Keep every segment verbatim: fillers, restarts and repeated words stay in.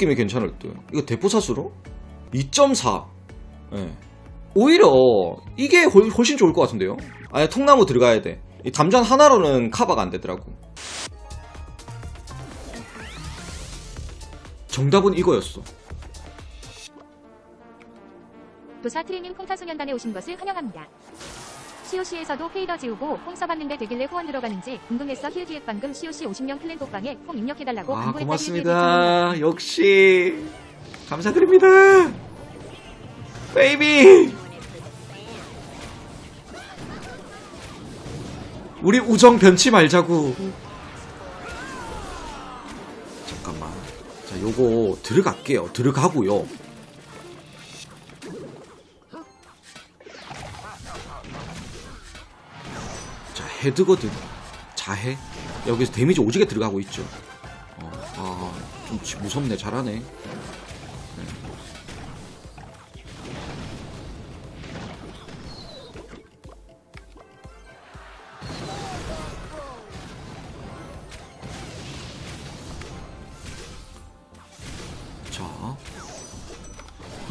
느낌이 괜찮을 듯. 이거 대포사수로? 이 점 사. 예. 오히려 이게 훨씬 좋을 것 같은데요? 아니, 통나무 들어가야 돼. 이 감전 하나로는 커버가 안 되더라고. 정답은 이거였어. 도사트리님 콩타소년단에 오신 것을 환영합니다. 씨오씨에서도 페이더 지우고 콩 써봤는데 되길래 후원 들어가는지 궁금해서 힐기획 방금 씨오씨 오십 명 클랜 독방에 콩 입력해달라고 아, 광고했다. 고맙습니다. 역시 감사드립니다. 베이비! 우리 우정 변치 말자구. 잠깐만. 자, 요거 들어갈게요. 들어가고요. 자, 헤드거든. 자해. 여기서 데미지 오지게 들어가고 있죠. 어, 아, 좀 무섭네. 잘하네.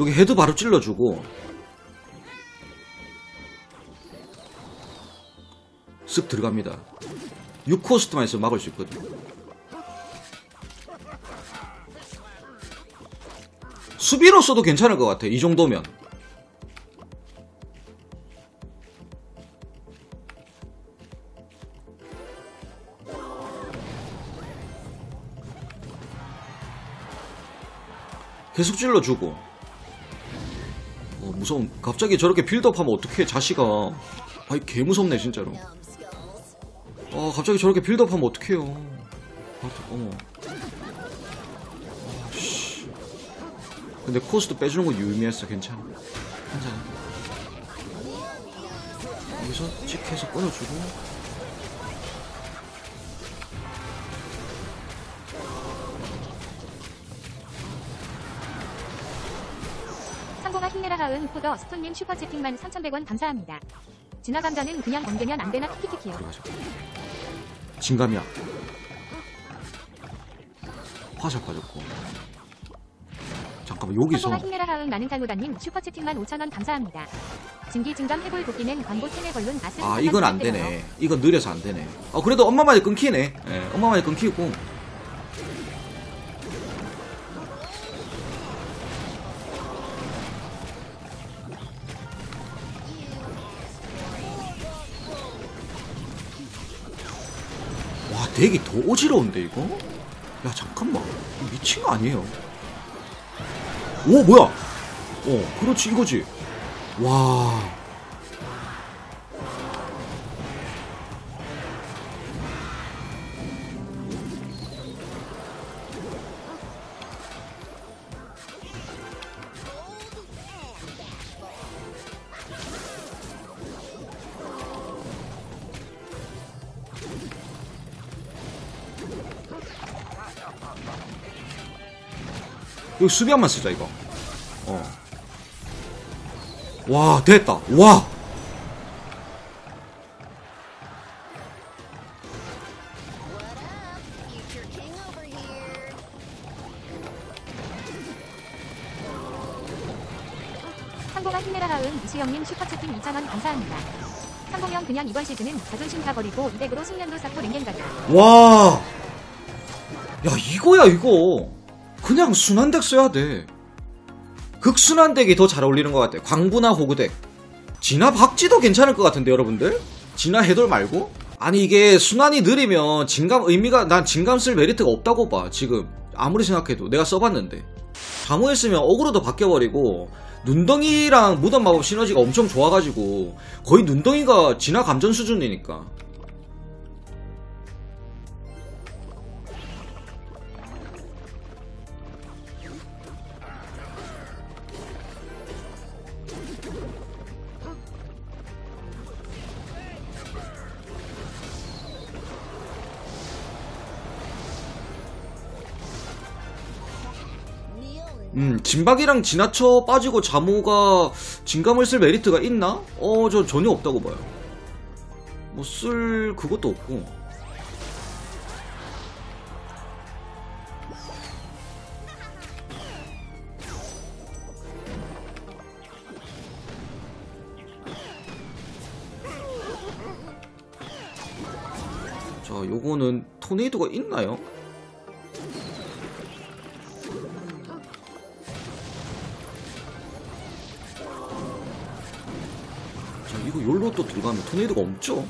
여기 헤드 바로 찔러주고 쓱 들어갑니다. 육 코스트만 있으면 막을 수 있거든. 수비로 써도 괜찮을 것 같아. 이 정도면 계속 찔러주고. 무서운. 갑자기 저렇게 빌드업하면 어떡해. 자시가. 아이 개무섭네 진짜로. 아 갑자기 저렇게 빌드업하면 어떡해요. 아, 어머. 아, 씨. 근데 코스도 빼주는 거 유의미했어. 괜찮아. 괜찮아. 여기서 찍해서 끊어주고. 힘내라하은 포더 스톤님 슈퍼채팅만 삼천백 원 감사합니다. 진화 감전은 그냥 넘기면 안 되나 키키키키요. 진감이야. 화살 빠졌고. 잠깐만 여기서. 힘내라하은 나는 강호다님 슈퍼채팅만 오천 원 감사합니다. 진기 진감 해골 도끼는 광고 템에 걸른 아스. 아 이건 안 되네. 이건 느려서 안 되네. 아 그래도 엄마만이 끊기네. 예, 엄마만이 끊기고. 덱이 더 어지러운데 이거? 야 잠깐만 미친 거 아니에요? 오 뭐야? 어 그렇지 이거지. 와 여기 수비 한번 쓰자 이거. 어. 와 됐다. 와. 상공아 힘내라 하은 이수영님 슈퍼채팅 이천 원 감사합니다. 상공형 그냥 이번 시즌은 자존심 다 버리고 이백으로 숙련도 쌓고 랭겐 가자. 와. 야 이거야 이거. 그냥 순환 덱 써야 돼. 극순환 덱이 더 잘 어울리는 것 같아. 광부나 호구 덱. 진화 박쥐도 괜찮을 것 같은데 여러분들? 진화 해돌 말고? 아니 이게 순환이 느리면 진감 의미가 난 진감 쓸 메리트가 없다고 봐 지금. 아무리 생각해도 내가 써봤는데 잘못했으면 어그로도 바뀌어버리고 눈덩이랑 무덤 마법 시너지가 엄청 좋아가지고 거의 눈덩이가 진화 감전 수준이니까. 음, 진박이랑 지나쳐 빠지고 자모가 진감을 쓸 메리트가 있나? 어, 저 전혀 없다고 봐요. 뭐 쓸 그것도 없고. 자, 요거는 토네이도가 있나요? 자, 이거 요로 또 들어가면 토네이도가 없죠?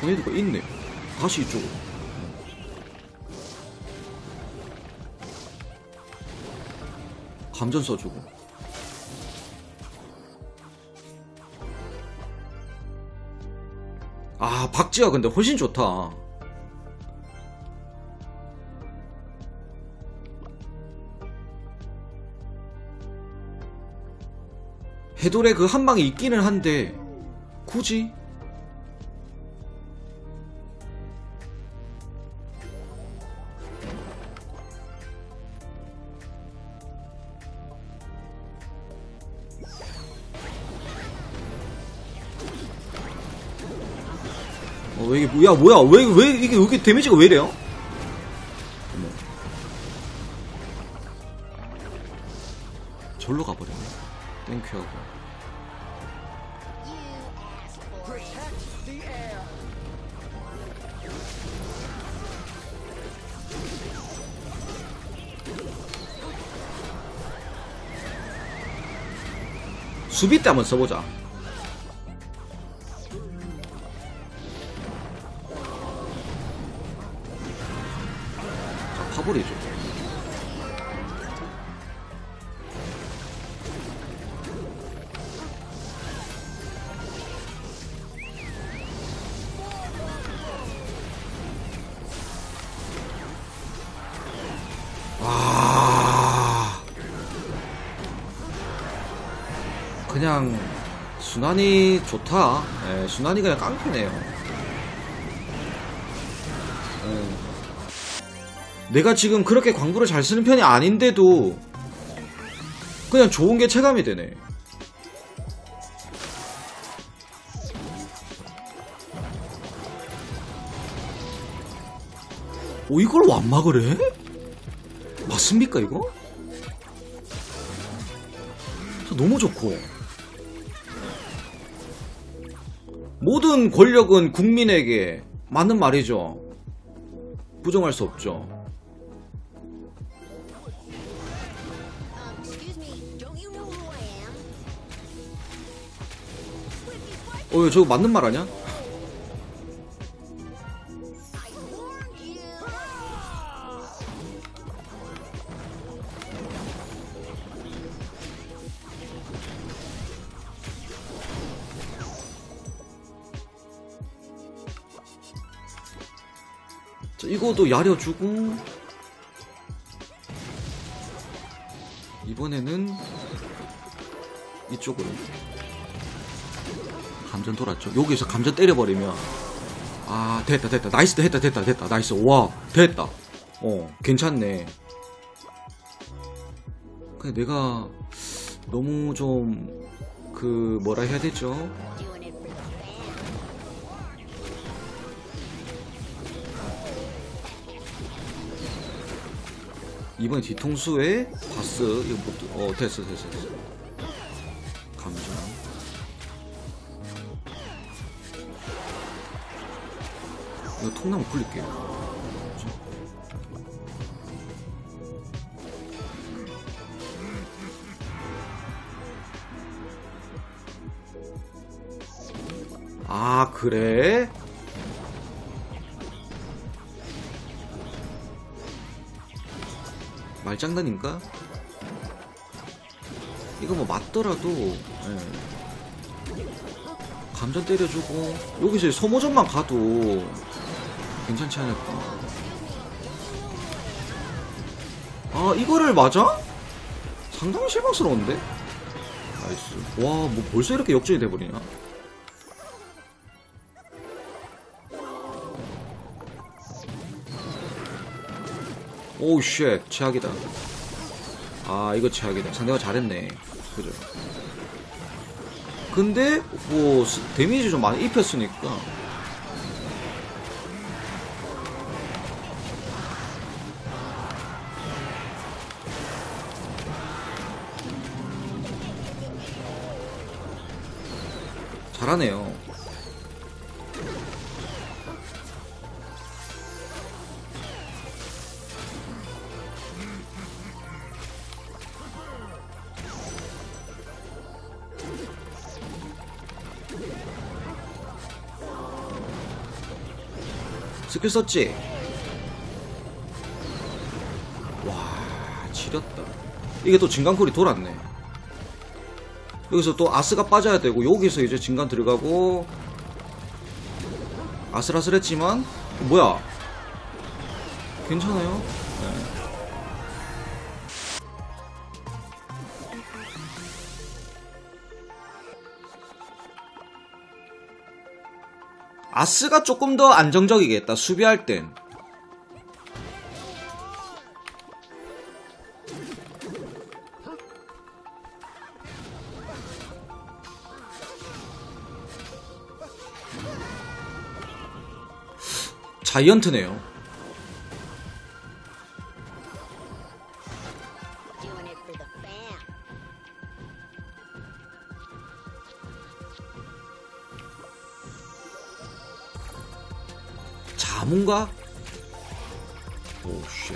토네이도가 있네요. 다시 이쪽으로. 감전 써주고. 아, 박지가 근데 훨씬 좋다. 해돌의 그 한방이 있기는 한데 굳이? 왜 이게, 야, 뭐야, 왜, 왜, 이게, 이게 데미지가 왜 이래요? 어머. 절로 가버리네. 땡큐하고. 수비 때 한번 써보자. 파버리죠. 와, 그냥 순환이 좋다. 예, 순환이 그냥 깡패네요. 내가 지금 그렇게 광부를 잘 쓰는 편이 아닌데도 그냥 좋은 게 체감이 되네. 오, 이걸 완막을 해? 맞습니까 이거? 너무 좋고, 모든 권력은 국민에게. 맞는 말이죠. 부정할 수 없죠. 어, 저거 맞는 말 아니야? 자, 이거도 야려주고, 이번에는 이쪽으로. 감전 돌았죠. 여기서 감전 때려버리면, 아, 됐다 됐다. 나이스. 됐다 됐다 됐다. 나이스. 와, 됐다. 어, 괜찮네. 근데 내가 너무 좀 그 뭐라 해야 되죠? 이번에 뒤통수에 바스 이거 못, 어, 됐어 됐어 됐어. 감전. 이거 통나무 굴릴게요. 아, 그래? 말장난인가? 이거 뭐 맞더라도, 예. 감전 때려주고, 여기서 소모전만 가도 괜찮지 않을까? 아, 이거를 맞아? 상당히 실망스러운데? 나이스. 와, 뭐 벌써 이렇게 역전이 돼버리냐? 오우 쉣, 최악이다. 아, 이거 최악이다. 상대가 잘했네. 그죠? 근데 뭐 데미지 좀 많이 입혔으니까. 잘하네요. 스킬 썼지? 와, 지렸다. 이게 또 진강쿨이 돌았네. 여기서 또 아스가 빠져야 되고, 여기서 이제 진강 들어가고, 아슬아슬했지만, 어, 뭐야? 괜찮아요? 네. 아스가 조금 더 안정적이겠다, 수비할 땐. 자이언트네요. 뭔가? 오, 쉣.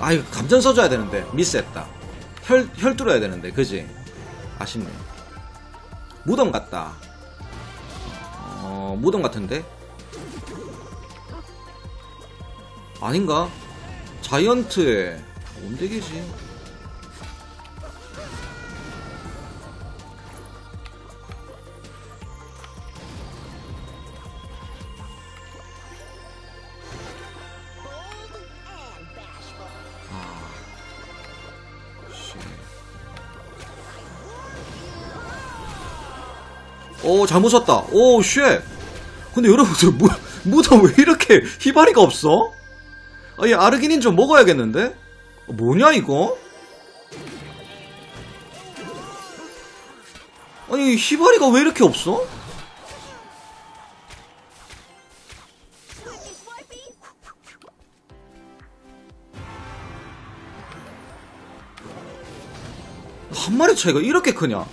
아, 이거 감전 써줘야 되는데. 미스했다. 혈, 혈 뚫어야 되는데. 그지? 아쉽네. 무덤 같다. 무덤 같은데? 아닌가? 자이언트에 뭔데 계지? 오, 잘못 썼다. 오, 쉣. 근데 여러분들 무, 무덤 왜 이렇게 희바리가 없어? 아니, 아르기닌 좀 먹어야겠는데? 뭐냐 이거? 아니, 희바리가 왜 이렇게 없어? 한 마리 차이가 이렇게 크냐?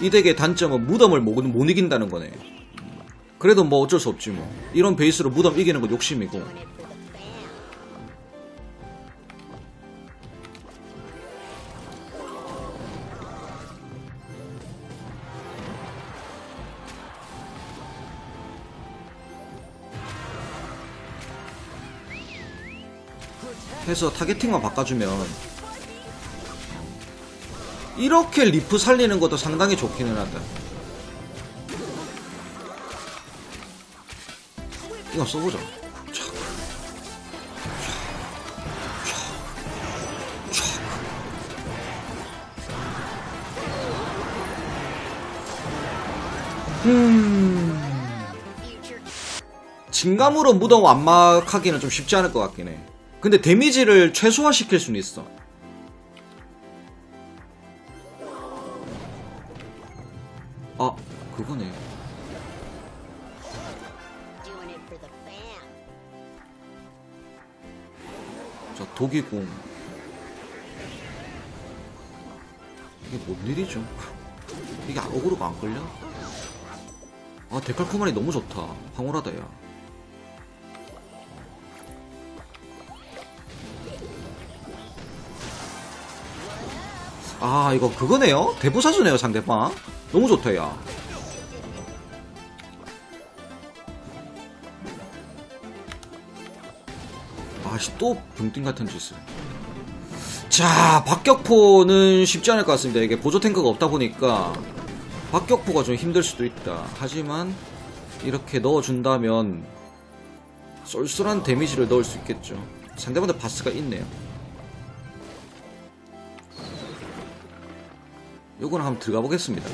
이 덱의 단점은 무덤을 못 이긴다는 거네. 그래도 뭐 어쩔 수 없지 뭐. 이런 베이스로 무덤 이기는 건 욕심이고. 해서 타겟팅만 바꿔주면 이렇게 리프 살리는 것도 상당히 좋기는 하다. 이거 써보자. 촥. 촥. 촥. 음. 진감으로 무덤 완막하기는 좀 쉽지 않을 것 같긴 해. 근데 데미지를 최소화시킬 수는 있어. 아, 그거네. 자, 독이공. 이게 뭔 일이죠? 이게 어그로가 안 걸려? 아, 데칼코마니 너무 좋다. 황홀하다, 야. 아, 이거 그거네요? 대부사수네요, 상대방. 너무 좋다, 야. 아씨, 또 병띵 같은 짓을. 자, 박격포는 쉽지 않을 것 같습니다. 이게 보조 탱크가 없다 보니까 박격포가 좀 힘들 수도 있다. 하지만 이렇게 넣어준다면 쏠쏠한 데미지를 넣을 수 있겠죠. 상대방도 바스가 있네요. 요거는 한번 들어가 보겠습니다.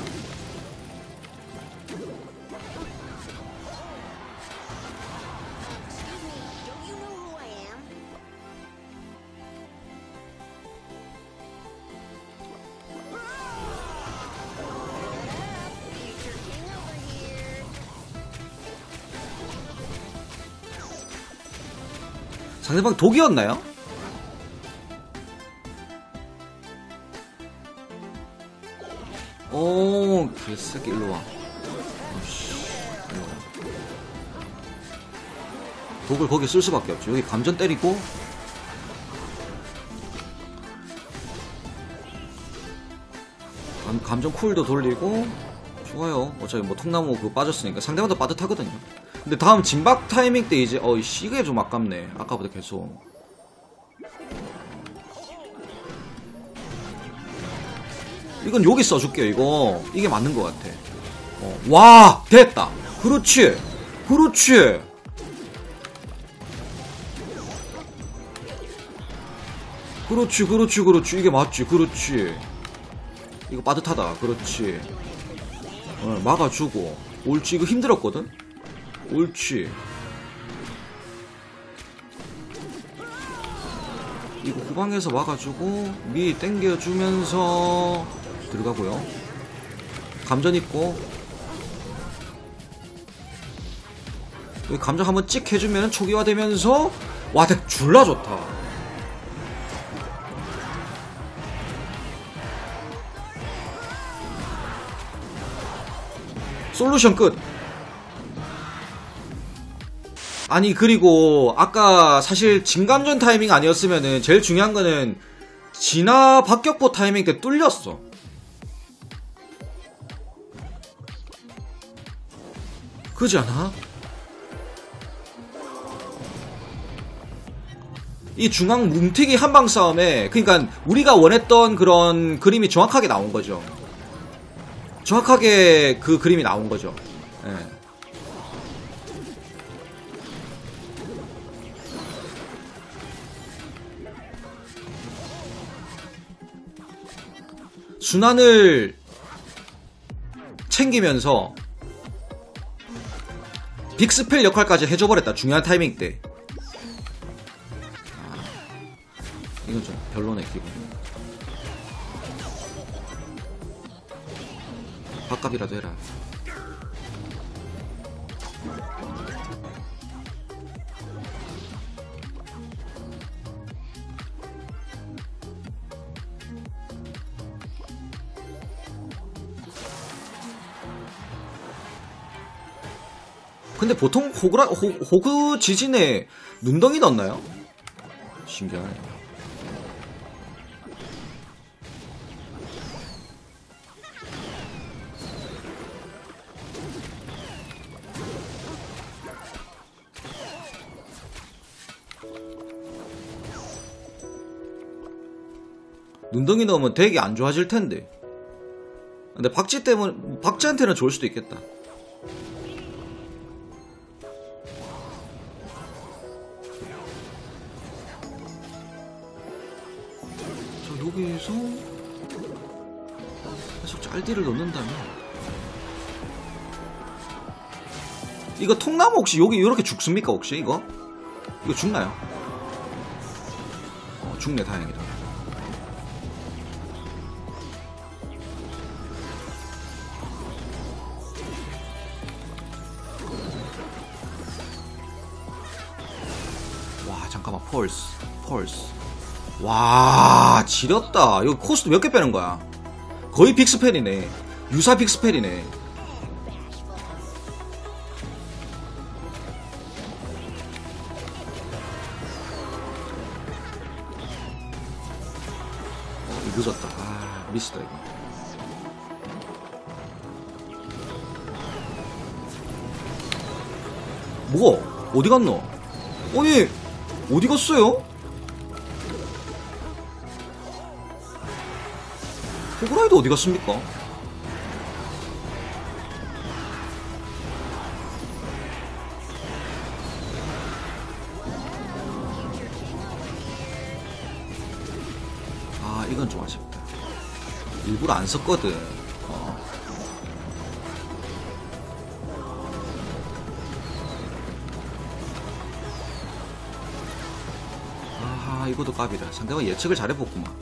상대방 독이었나요? 오, 개새끼 일로와. 독을 거기에 쓸 수밖에 없죠. 여기 감전 때리고 감, 감전 쿨도 돌리고. 좋아요. 어차피 뭐 통나무 그거 빠졌으니까 상대방도 빠듯하거든요. 근데 다음 진박 타이밍 때 이제 어이 시계 좀 아깝네. 아까보다 계속 이건 여기 써줄게요. 이거 이게 맞는 것 같아. 어. 와 됐다. 그렇지 그렇지. 그렇지 그렇지 그렇지. 이게 맞지. 그렇지. 이거 빠듯하다. 그렇지. 어, 막아주고. 옳지. 이거 힘들었거든. 옳지. 이거 후방에서 막아주고 미 땡겨주면서 들어가고요. 감전 있고 여기 감전 한번 찍 해주면 초기화되면서. 와 덱 졸라 좋다. 솔루션 끝. 아니 그리고 아까 사실 진감전 타이밍 아니었으면은 제일 중요한 거는 진화 박격포 타이밍 때 뚫렸어. 그지 않아? 이 중앙 뭉튀기 한방 싸움에 그러니까 우리가 원했던 그런 그림이 정확하게 나온 거죠. 정확하게 그 그림이 나온 거죠. 예. 순환을 챙기면서 빅스펠 역할까지 해줘버렸다. 중요한 타이밍 때. 아, 이건 좀 별로네 기분. 밥값이라도 해라. 근데 보통 호그라, 호, 호그 지진에 눈덩이 넣나요? 신기하네. 눈덩이 넣으면 되게 안 좋아질 텐데. 근데 박쥐 때문에, 박쥐한테는 좋을 수도 있겠다. 자, 여기서 계속 짤디를 넣는다면. 이거 통나무 혹시 여기 이렇게 죽습니까? 혹시 이거? 이거 죽나요? 어, 죽네. 다행이다. 잠깐만. 폴스 폴스. 와 지렸다. 이거 코스트 몇 개 빼는 거야? 거의 빅스펠이네. 유사 빅스펠이네. 어, 이거 늦었다. 아 미스다 이거. 뭐가 어디 갔노? 아니 어디 갔어요? 호그라이드 어디 갔습니까? 아, 이건 좀 아쉽다. 일부러 안 썼거든. 어. 이것도 값이다. 상대가 예측을 잘해봤구만.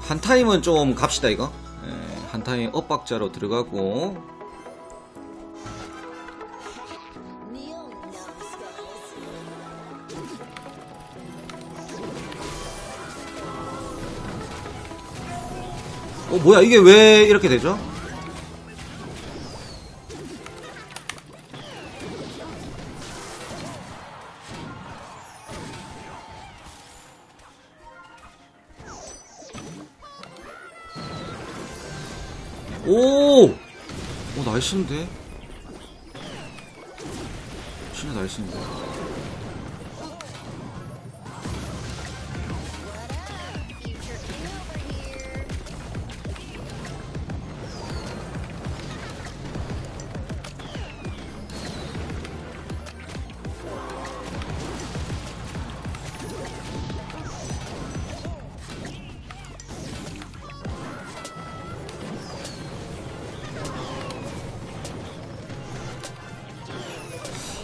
한 타임은 좀 갑시다 이거. 예, 한 타임 엇박자로 들어가고. 어 뭐야 이게 왜 이렇게 되죠? 오! 오 날씬데? 진짜 날씬데?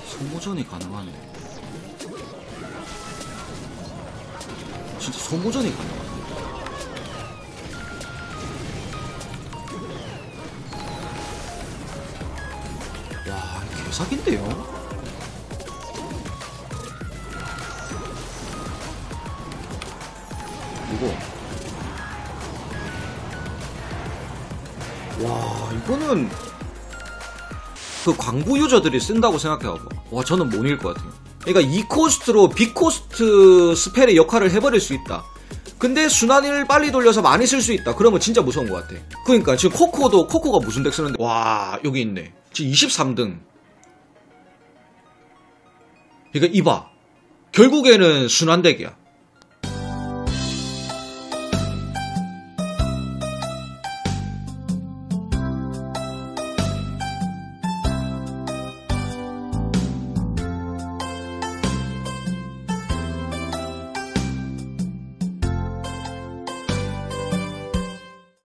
소모전이 가능하네. 진짜 소모전이 가능하네. 야, 개사기인데요? 이거. 와, 이거는. 그 광부 유저들이 쓴다고 생각해봐. 와 저는 못 읽을 것 같아요. 그러니까 이 코스트로 비 코스트 스펠의 역할을 해버릴 수 있다. 근데 순환을 빨리 돌려서 많이 쓸 수 있다. 그러면 진짜 무서운 것 같아. 그러니까 지금 코코도 코코가 무슨 덱 쓰는데 와 여기 있네. 지금 이십삼 등. 그러니까 이봐 결국에는 순환 덱이야.